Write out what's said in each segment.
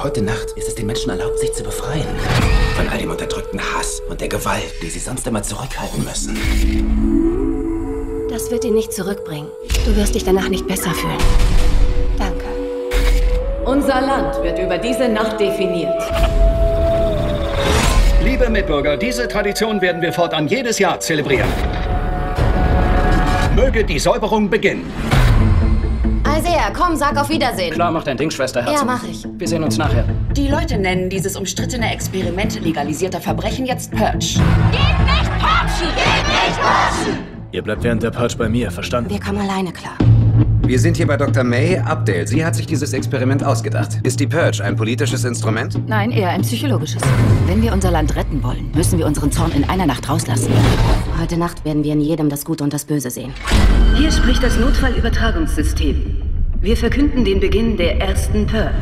Heute Nacht ist es den Menschen erlaubt, sich zu befreien. Von all dem unterdrückten Hass und der Gewalt, die sie sonst immer zurückhalten müssen. Das wird ihn nicht zurückbringen. Du wirst dich danach nicht besser fühlen. Danke. Unser Land wird über diese Nacht definiert. Liebe Mitbürger, diese Tradition werden wir fortan jedes Jahr zelebrieren. Möge die Säuberung beginnen. Isaiah, komm, sag auf Wiedersehen. Klar, mach dein Ding, Schwester Herzog. Ja, mach ich. Wir sehen uns nachher. Die Leute nennen dieses umstrittene Experiment legalisierter Verbrechen jetzt Purge. Geht nicht purgen! Geht nicht purgen! Ihr bleibt während der Purge bei mir, verstanden? Wir kommen alleine klar. Wir sind hier bei Dr. May Updale. Sie hat sich dieses Experiment ausgedacht. Ist die Purge ein politisches Instrument? Nein, eher ein psychologisches. Wenn wir unser Land retten wollen, müssen wir unseren Zorn in einer Nacht rauslassen. Heute Nacht werden wir in jedem das Gute und das Böse sehen. Hier spricht das Notfallübertragungssystem. Wir verkünden den Beginn der ersten Purge.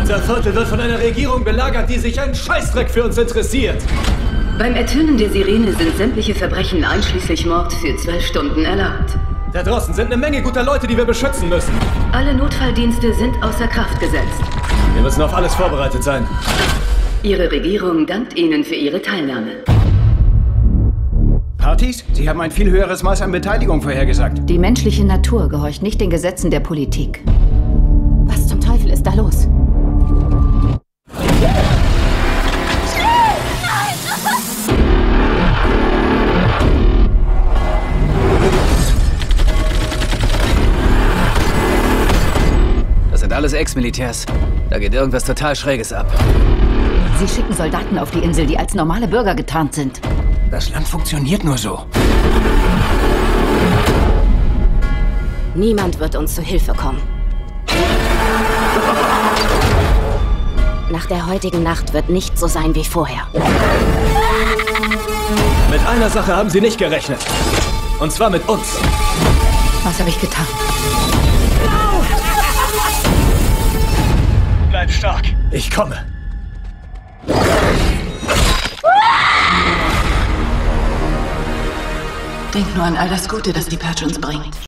Unser Viertel wird von einer Regierung belagert, die sich einen Scheißdreck für uns interessiert. Beim Ertönen der Sirene sind sämtliche Verbrechen einschließlich Mord für 12 Stunden erlaubt. Da draußen sind eine Menge guter Leute, die wir beschützen müssen. Alle Notfalldienste sind außer Kraft gesetzt. Wir müssen auf alles vorbereitet sein. Ihre Regierung dankt Ihnen für Ihre Teilnahme. Partys? Sie haben ein viel höheres Maß an Beteiligung vorhergesagt. Die menschliche Natur gehorcht nicht den Gesetzen der Politik. Was zum Teufel ist da los? Alles Ex-Militärs. Da geht irgendwas total Schräges ab. Sie schicken Soldaten auf die Insel, die als normale Bürger getarnt sind. Das Land funktioniert nur so. Niemand wird uns zu Hilfe kommen. Nach der heutigen Nacht wird nichts so sein wie vorher. Mit einer Sache haben Sie nicht gerechnet. Und zwar mit uns. Was habe ich getan? Bleib stark. Ich komme. Denk nur an all das Gute, das die Purge uns bringt.